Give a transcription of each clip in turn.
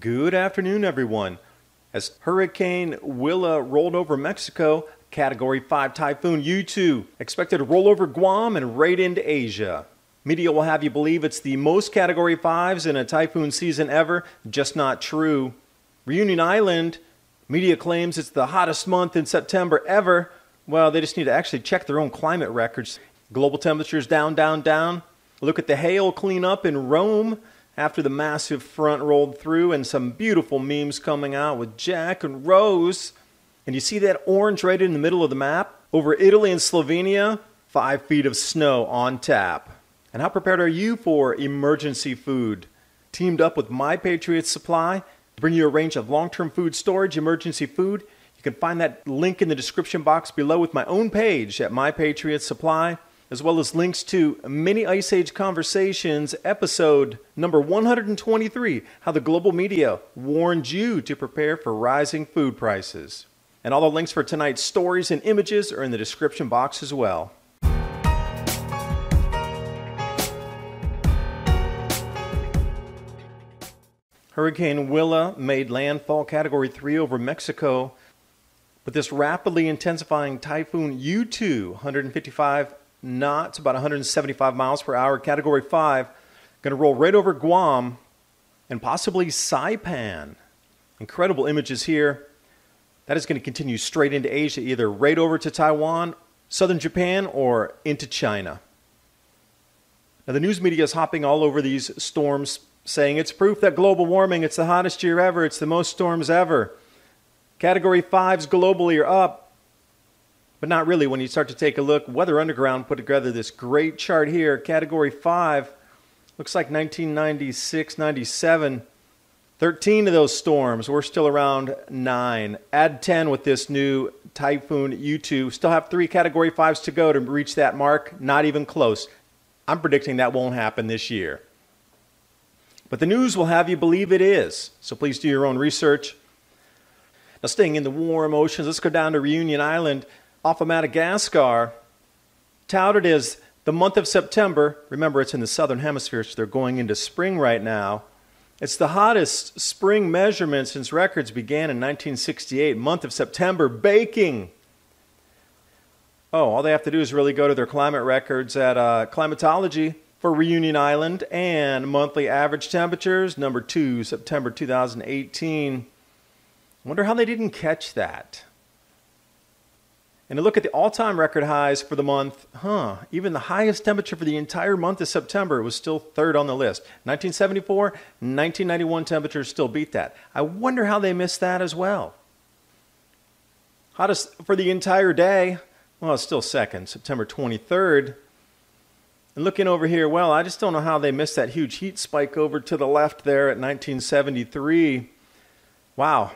Good afternoon, everyone. As Hurricane Willa rolled over Mexico, Category 5 Typhoon Yutu expected to roll over Guam and right into Asia. Media will have you believe it's the most Category 5s in a typhoon season ever, just not true. Reunion Island, media claims it's the hottest month in September ever. Well, they just need to actually check their own climate records. Global temperatures down, down, down. Look at the hail cleanup in Rome after the massive front rolled through, and some beautiful memes coming out with Jack and Rose. And you see that orange right in the middle of the map? Over Italy and Slovenia, 5 feet of snow on tap. And how prepared are you for emergency food? Teamed up with My Patriot Supply to bring you a range of long-term food storage, emergency food. You can find that link in the description box below with my own page at My Patriot Supply, as well as links to Mini Ice Age Conversations, episode number 123, how the global media warned you to prepare for rising food prices. And all the links for tonight's stories and images are in the description box as well. Hurricane Willa made landfall Category 3 over Mexico, but this rapidly intensifying Typhoon Yutu, 155 knots, about 175 miles per hour, Category 5, going to roll right over Guam and possibly Saipan. Incredible images here. That is going to continue straight into Asia, either right over to Taiwan, southern Japan, or into China. Now, the news media is hopping all over these storms, saying it's proof that global warming, it's the hottest year ever, it's the most storms ever. Category 5s globally are up. But not really when you start to take a look. Weather Underground put together this great chart here. Category 5, looks like 1996, 97. 13 of those storms. We're still around 9. Add 10 with this new Typhoon Yutu. Still have 3 Category 5s to go to reach that mark. Not even close. I'm predicting that won't happen this year. But the news will have you believe it is. So please do your own research. Now, staying in the warm oceans, let's go down to Reunion Island, off of Madagascar, touted as the month of September. Remember, it's in the southern hemisphere, so they're going into spring right now. It's the hottest spring measurement since records began in 1968. Month of September, baking. Oh, all they have to do is really go to their climate records at Climatology for Reunion Island and monthly average temperatures, number 2, September 2018. I wonder how they didn't catch that. And to look at the all-time record highs for the month, even the highest temperature for the entire month of September was still third on the list. 1974, 1991 temperatures still beat that. I wonder how they missed that as well. Hottest for the entire day, well, it's still second, September 23rd. And looking over here, well, I just don't know how they missed that huge heat spike over to the left there at 1973. Wow,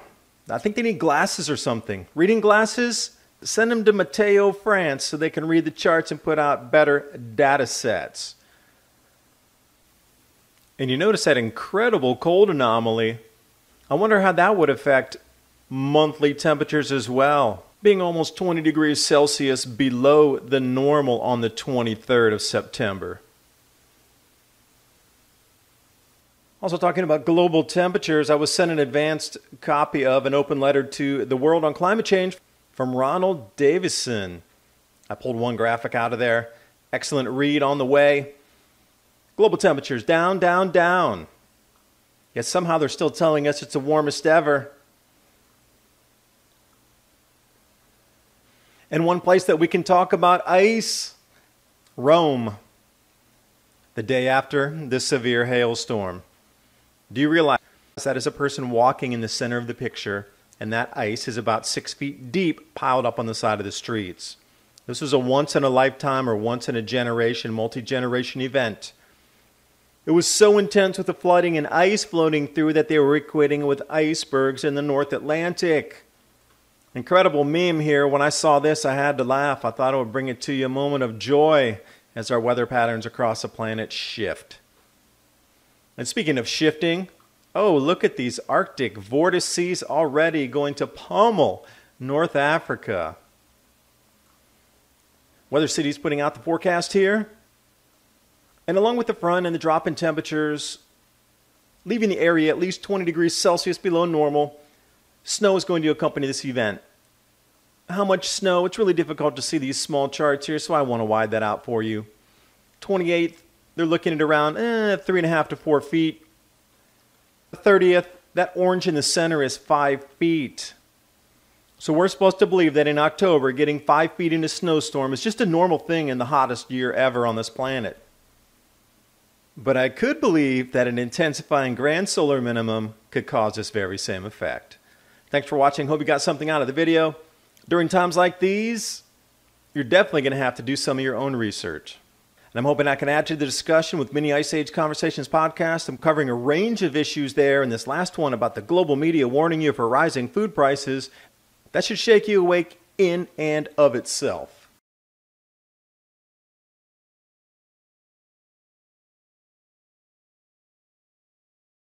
I think they need glasses or something. Reading glasses? Send them to Mateo, France, so they can read the charts and put out better data sets. And you notice that incredible cold anomaly. I wonder how that would affect monthly temperatures as well, being almost 20 degrees Celsius below the normal on the 23rd of September. Also, talking about global temperatures, I was sent an advanced copy of an open letter to the world on climate change from Ronald Davison. I pulled one graphic out of there. Excellent read on the way. Global temperatures down, down, down. Yet somehow they're still telling us it's the warmest ever. And one place that we can talk about ice, Rome, the day after this severe hailstorm. Do you realize that is a person walking in the center of the picture? And that ice is about 6 feet deep, piled up on the side of the streets. This was a once-in-a-lifetime or once-in-a-generation, multi-generation event. It was so intense with the flooding and ice floating through that they were equating it with icebergs in the North Atlantic. Incredible meme here. When I saw this, I had to laugh. I thought it would bring it to you a moment of joy as our weather patterns across the planet shift. And speaking of shifting, oh, look at these Arctic vortices already going to pummel North Africa. Weather City is putting out the forecast here. And along with the front and the drop in temperatures, leaving the area at least 20 degrees Celsius below normal. Snow is going to accompany this event. How much snow? It's really difficult to see these small charts here, so I want to widen that out for you. 28th, they're looking at around 3.5 to 4 feet. 30th, that orange in the center is 5 feet. So we're supposed to believe that in October, getting 5 feet in a snowstorm is just a normal thing in the hottest year ever on this planet. But I could believe that an intensifying grand solar minimum could cause this very same effect. Thanks for watching. Hope you got something out of the video. During times like these, you're definitely going to have to do some of your own research. And I'm hoping I can add to the discussion with Mini Ice Age Conversations podcast. I'm covering a range of issues there, and this last one about the global media warning you for rising food prices. That should shake you awake in and of itself.